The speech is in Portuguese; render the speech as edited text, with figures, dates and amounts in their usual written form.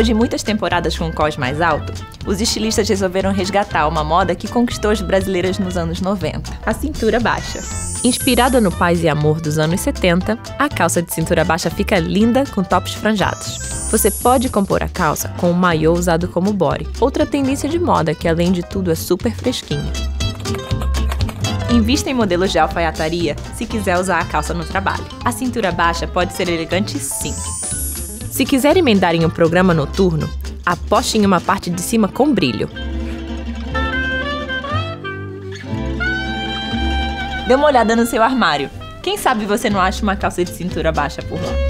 Depois de muitas temporadas com um cós mais alto, os estilistas resolveram resgatar uma moda que conquistou as brasileiras nos anos 90, a cintura baixa. Inspirada no Paz e Amor dos anos 70, a calça de cintura baixa fica linda com tops franjados. Você pode compor a calça com o maiô usado como body, outra tendência de moda que, além de tudo, é super fresquinha. Invista em modelos de alfaiataria se quiser usar a calça no trabalho. A cintura baixa pode ser elegante, sim. Se quiser emendar em um programa noturno, aposte em uma parte de cima com brilho. Dê uma olhada no seu armário. Quem sabe você não acha uma calça de cintura baixa por lá?